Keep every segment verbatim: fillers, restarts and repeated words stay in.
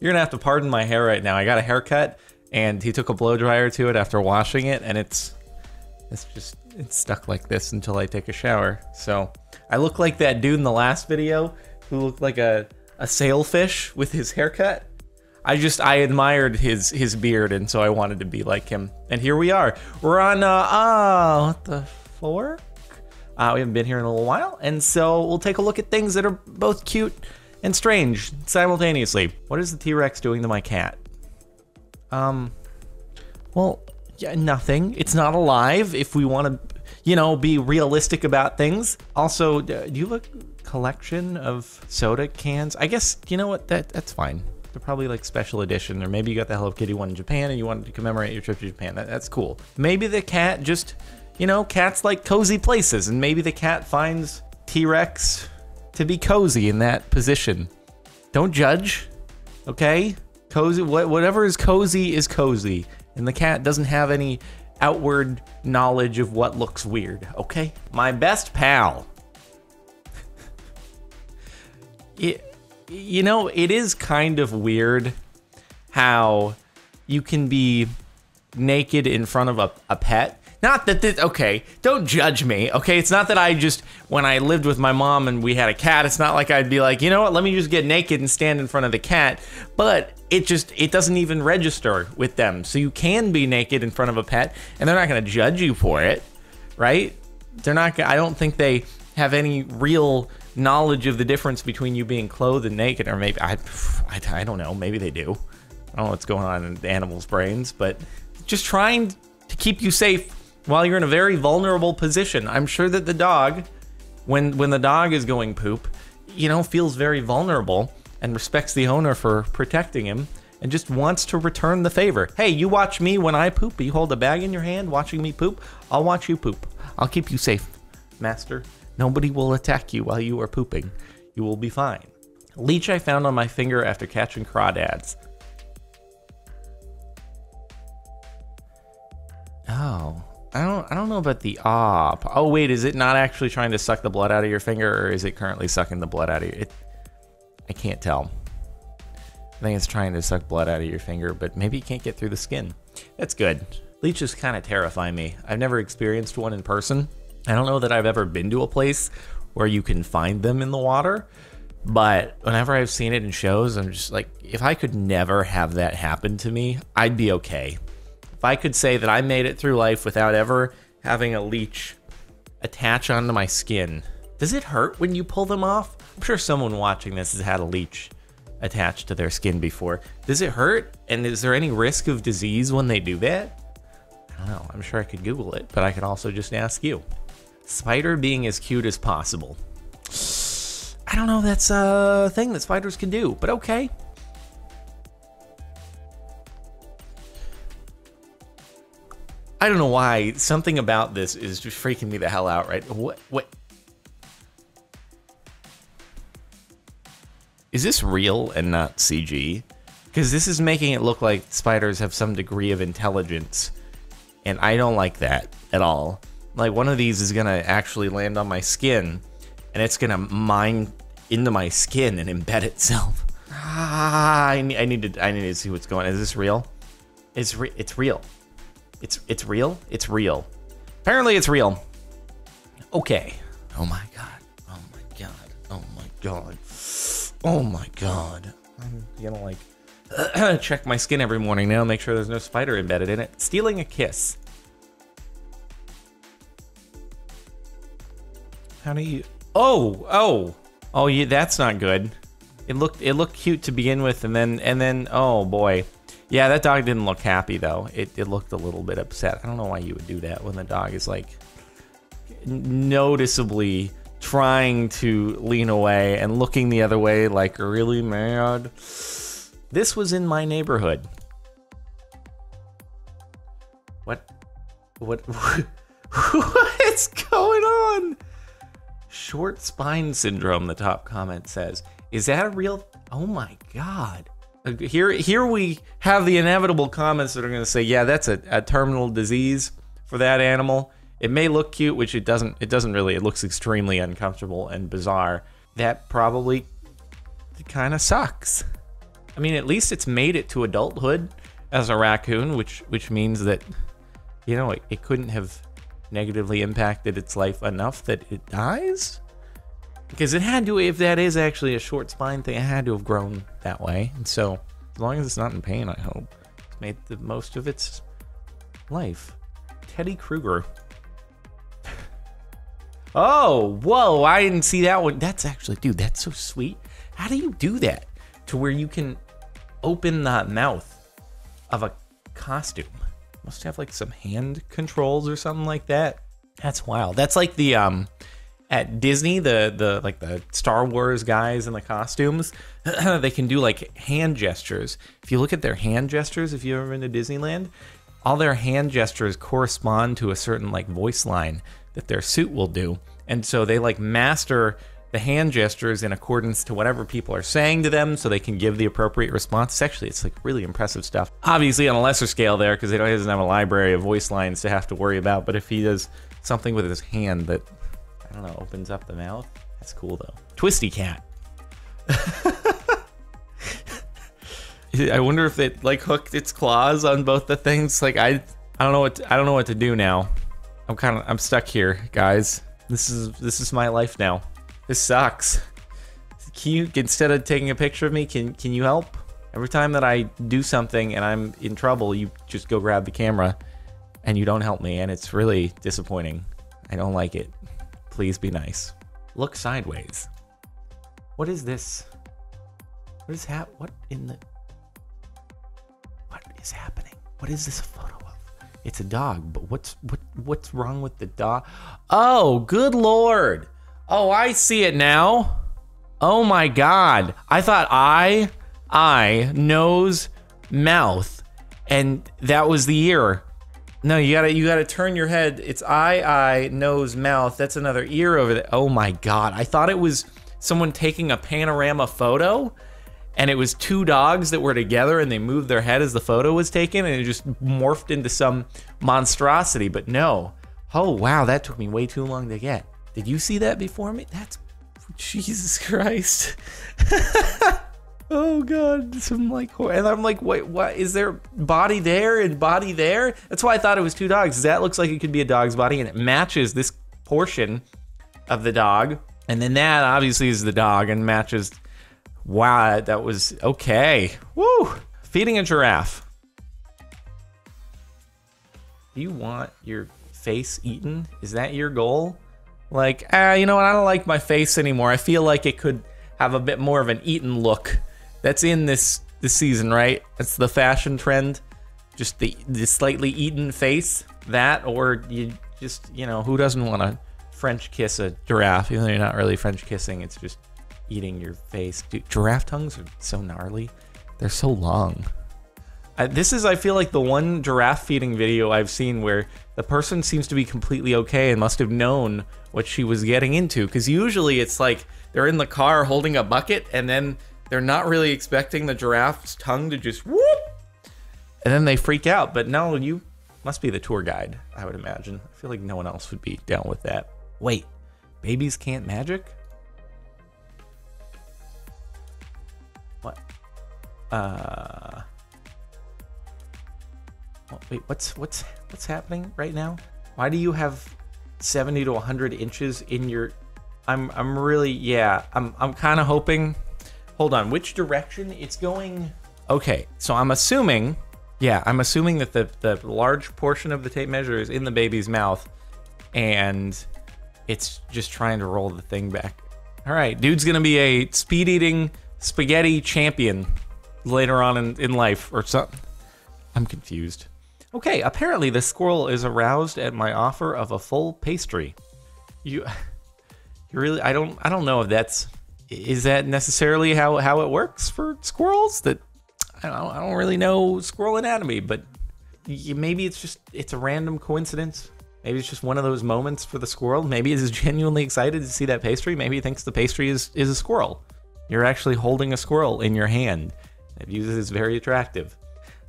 you're gonna have to pardon my hair right now. I got a haircut and he took a blow dryer to it after washing it, and it's it's just it's stuck like this until I take a shower. So I look like that dude in the last video who looked like a a sailfish with his haircut. I just I admired his his beard, and so I wanted to be like him. And here we are. We're on uh oh what the fork? Uh, we haven't been here in a little while, and so we'll take a look at things that are both cute and strange simultaneously. What is the T-Rex doing to my cat? Um, well, yeah, nothing. It's not alive. If we want to, you know, be realistic about things. Also, do you have a collection of soda cans? I guess you know what? That that's fine. They're probably like special edition, or maybe you got the Hello Kitty one in Japan and you wanted to commemorate your trip to Japan. That, that's cool. Maybe the cat just. You know, cats like cozy places, and maybe the cat finds T-Rex to be cozy in that position. Don't judge, okay? Cozy, wh whatever is cozy is cozy, and the cat doesn't have any outward knowledge of what looks weird, okay? My best pal. it, you know, it is kind of weird how you can be naked in front of a, a pet. Not that this, okay, don't judge me, okay? It's not that I just, when I lived with my mom and we had a cat, it's not like I'd be like, you know what, let me just get naked and stand in front of the cat. But it just, it doesn't even register with them. So you can be naked in front of a pet and they're not gonna judge you for it, right? They're not, I don't think they have any real knowledge of the difference between you being clothed and naked, or maybe, I, I, I don't know, maybe they do. I don't know what's going on in the animals' brains, but just trying to keep you safe while you're in a very vulnerable position. I'm sure that the dog, when when the dog is going poop, you know, feels very vulnerable and respects the owner for protecting him and just wants to return the favor. Hey, you watch me when I poop, you hold a bag in your hand watching me poop, I'll watch you poop. I'll keep you safe, master. Nobody will attack you while you are pooping. You will be fine. Leech I found on my finger after catching crawdads. Oh. I don't, I don't know about the op. Oh wait, is it not actually trying to suck the blood out of your finger, or is it currently sucking the blood out of your, it, I can't tell. I think it's trying to suck blood out of your finger, but maybe you can't get through the skin. That's good. Leeches kind of terrify me. I've never experienced one in person. I don't know that I've ever been to a place where you can find them in the water, but whenever I've seen it in shows, I'm just like, if I could never have that happen to me, I'd be okay. If I could say that I made it through life without ever having a leech attach onto my skin. Does it hurt when you pull them off? I'm sure someone watching this has had a leech attached to their skin before. Does it hurt? And is there any risk of disease when they do that? I don't know. I'm sure I could Google it, but I could also just ask you. Spider being as cute as possible. I don't know if that's a thing that spiders can do, but okay. I don't know why, something about this is just freaking me the hell out, right? What, what? Is this real and not C G? Because this is making it look like spiders have some degree of intelligence, and I don't like that at all. Like, one of these is gonna actually land on my skin, and it's gonna mine into my skin and embed itself. Ah, I need, I need to, I need to see what's going on. Is this real? It's re it's real. It's it's real? It's real. Apparently it's real. Okay. Oh my god. Oh my god. Oh my god. Oh my god. I'm gonna like check my skin every morning now, make sure there's no spider embedded in it. Stealing a kiss. How do you Oh, oh. Oh yeah, that's not good. It looked it looked cute to begin with, and then and then oh boy. Yeah, that dog didn't look happy, though. It, it looked a little bit upset. I don't know why you would do that when the dog is, like, noticeably trying to lean away and looking the other way, like, really mad. This was in my neighborhood. What? What? What's going on? Short spine syndrome, the top comment says. Is that a real... Oh, my God. Here, here we have the inevitable comments that are going to say, "Yeah, that's a, a terminal disease for that animal." It may look cute, which it doesn't. It doesn't really. It looks extremely uncomfortable and bizarre. That probably kind of sucks. I mean, at least it's made it to adulthood as a raccoon, which which means that, you know, it, it couldn't have negatively impacted its life enough that it dies. Because it had to, if that is actually a short spine thing, it had to have grown that way. And so, as long as it's not in pain, I hope it's made the most of its life. Teddy Krueger. Oh, whoa, I didn't see that one. That's actually, dude, that's so sweet. How do you do that to where you can open the mouth of a costume? Must have like some hand controls or something like that. That's wild. That's like the, um, at Disney, the, the like the Star Wars guys in the costumes, they can do like hand gestures. If you look at their hand gestures, if you've ever been to Disneyland, all their hand gestures correspond to a certain like voice line that their suit will do. And so they like master the hand gestures in accordance to whatever people are saying to them so they can give the appropriate response. Actually, it's like really impressive stuff. Obviously on a lesser scale there, because he doesn't have a library of voice lines to have to worry about, but if he does something with his hand that, I don't know, opens up the mouth, that's cool though. Twisty Cat. I wonder if it like hooked its claws on both the things. Like I, I don't know what to, I don't know what to do now. I'm kind of I'm stuck here, guys. This is this is my life now. This sucks. Can you, instead of taking a picture of me, can can you help? Every time that I do something and I'm in trouble, you just go grab the camera, and you don't help me, and it's really disappointing. I don't like it. Please be nice. Look sideways. What is this? What is hap? What in the? What is happening? What is this a photo of? It's a dog, but what's what what's wrong with the dog? Oh, good lord! Oh, I see it now. Oh my god. I thought eye, eye, nose, mouth, and that was the ear. No, you gotta you gotta turn your head. It's eye, eye, nose, mouth. That's another ear over there. Oh my god. I thought it was someone taking a panorama photo, and it was two dogs that were together and they moved their head as the photo was taken, and it just morphed into some monstrosity, but no. Oh wow, that took me way too long to get. Did you see that before me? That's, Jesus Christ. Oh God, some like, and I'm like, wait, what, is there body there and body there? That's why I thought it was two dogs. That looks like it could be a dog's body, and it matches this portion of the dog. And then that obviously is the dog and matches. Wow, that was, okay. Woo, feeding a giraffe. Do you want your face eaten? Is that your goal? Like, ah, you know what, I don't like my face anymore. I feel like it could have a bit more of an eaten look. That's in this this season, right? That's the fashion trend. Just the, the slightly eaten face. That, or you just, you know, who doesn't want to French kiss a giraffe? Even though you're not really French kissing, it's just eating your face. Dude, giraffe tongues are so gnarly. They're so long. Uh, this is, I feel like, the one giraffe feeding video I've seen where the person seems to be completely okay and must have known what she was getting into. Because usually it's like they're in the car holding a bucket and then they're not really expecting the giraffe's tongue to just whoop. And then they freak out. But no, you must be the tour guide, I would imagine. I feel like no one else would be down with that. Wait, babies can't magic? What? Uh... Wait, what's what's what's happening right now? Why do you have seventy to a hundred inches in your? I'm I'm really yeah. I'm I'm kind of hoping. Hold on, which direction it's going? Okay, so I'm assuming, yeah, I'm assuming that the the large portion of the tape measure is in the baby's mouth, and it's just trying to roll the thing back. All right, dude's gonna be a speed eating spaghetti champion later on in in life or something. I'm confused. Okay, apparently the squirrel is aroused at my offer of a full pastry. You, you really, I don't, I don't know if that's, is that necessarily how, how it works for squirrels? That, I don't, I don't really know squirrel anatomy, but you, maybe it's just, it's a random coincidence. Maybe it's just one of those moments for the squirrel. Maybe it is genuinely excited to see that pastry. Maybe it thinks the pastry is, is a squirrel. You're actually holding a squirrel in your hand. It views it as very attractive.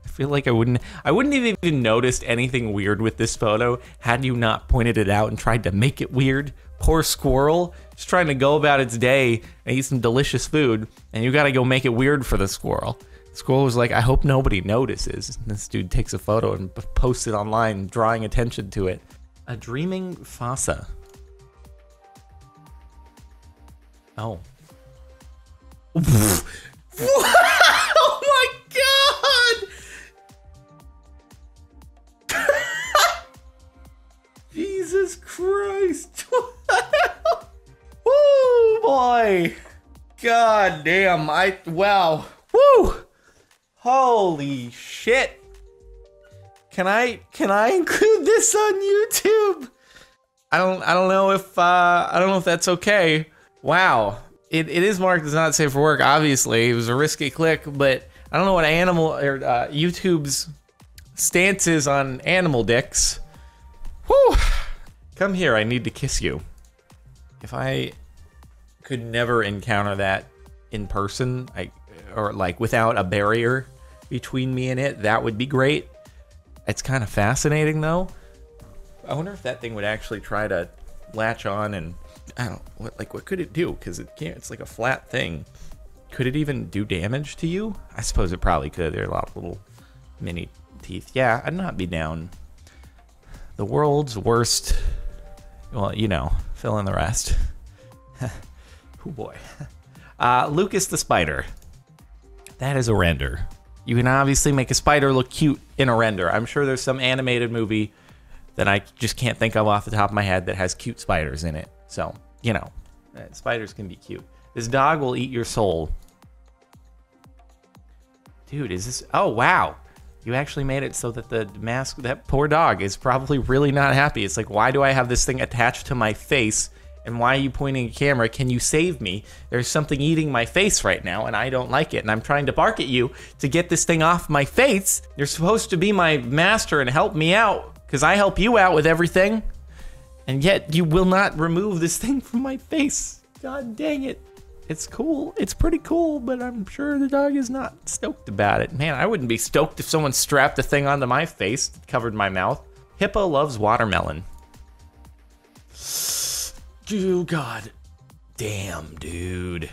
I feel like I wouldn't I wouldn't have even noticed anything weird with this photo had you not pointed it out and tried to make it weird. Poor squirrel, just trying to go about its day and eat some delicious food, and you gotta go make it weird for the squirrel. Squirrel was like, I hope nobody notices. And this dude takes a photo and posts it online, drawing attention to it. A dreaming fossa. Oh. Oh my god! Jesus Christ! Woo boy! God damn! I wow! Woo! Holy shit! Can I can I include this on YouTube? I don't I don't know if uh, I don't know if that's okay. Wow. It, it is marked as not safe for work, obviously. It was a risky click, but I don't know what animal or uh, YouTube's stance is on animal dicks. Whew. Come here, I need to kiss you. If I could never encounter that in person, I, or like without a barrier between me and it, that would be great. It's kind of fascinating though. I wonder if that thing would actually try to latch on and I don't what like what could it do? Because it can't. It's like a flat thing. Could it even do damage to you? I suppose it probably could. There are a lot of little mini teeth. Yeah, I'd not be down. The world's worst. Well, you know, fill in the rest. Oh boy. Uh, Lucas the spider. That is a render. You can obviously make a spider look cute in a render. I'm sure there's some animated movie that I just can't think of off the top of my head that has cute spiders in it. So, you know, spiders can be cute. This dog will eat your soul. Dude, is this... Oh, wow. You actually made it so that the mask... That poor dog is probably really not happy. It's like, why do I have this thing attached to my face? And why are you pointing a camera? Can you save me? There's something eating my face right now, and I don't like it. And I'm trying to bark at you to get this thing off my face. You're supposed to be my master and help me out, because I help you out with everything. And yet, you will not remove this thing from my face. God dang it. It's cool. It's pretty cool, but I'm sure the dog is not stoked about it. Man, I wouldn't be stoked if someone strapped a thing onto my face that covered my mouth. Hippo loves watermelon. Dude, God damn, dude.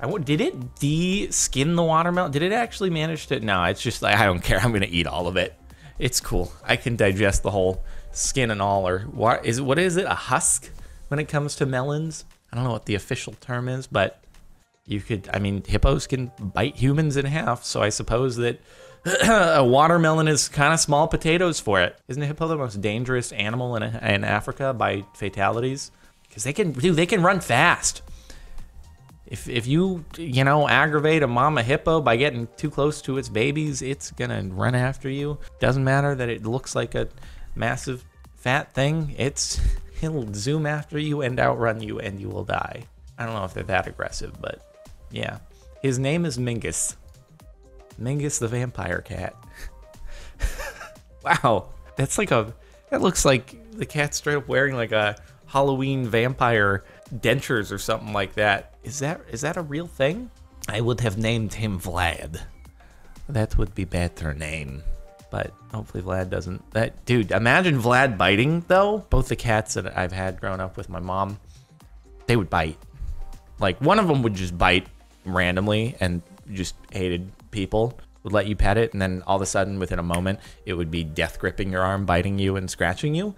I won't, did it de-skin the watermelon? Did it actually manage to? No, it's just like, I don't care. I'm going to eat all of it. It's cool. I can digest the whole... Skin and all, or what is what is it? A husk when it comes to melons? I don't know what the official term is, but you could. I mean, hippos can bite humans in half, so I suppose that a watermelon is kind of small potatoes for it. Isn't a hippo the most dangerous animal in in Africa by fatalities? Because they can do, they can run fast. If if you you know aggravate a mama hippo by getting too close to its babies, it's gonna run after you. Doesn't matter that it looks like a massive fat thing, it's it'll zoom after you and outrun you and you will die. I don't know if they're that aggressive, but yeah. His name is Mingus. Mingus the vampire cat. Wow, that's like a, that looks like the cat's straight up wearing like a Halloween vampire dentures or something like that. Is that is that a real thing? I would have named him Vlad. That would be better name. But hopefully Vlad doesn't. That dude, imagine Vlad biting though. Both the cats that I've had growing up with my mom, they would bite. Like one of them would just bite randomly and just hated people. Would let you pet it, and then all of a sudden, within a moment, it would be death gripping your arm, biting you and scratching you.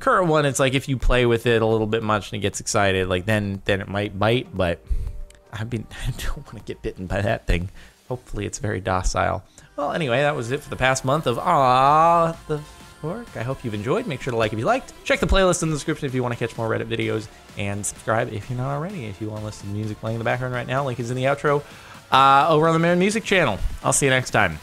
Current one, it's like if you play with it a little bit much and it gets excited, like then then it might bite. But I mean, I don't want to get bitten by that thing. Hopefully it's very docile. Well, anyway, that was it for the past month of Awwwtf the Fork. I hope you've enjoyed. Make sure to like if you liked. Check the playlist in the description if you want to catch more Reddit videos. And subscribe if you're not already. If you want to listen to music playing in the background right now, link is in the outro uh, over on the Marin Music channel. I'll see you next time.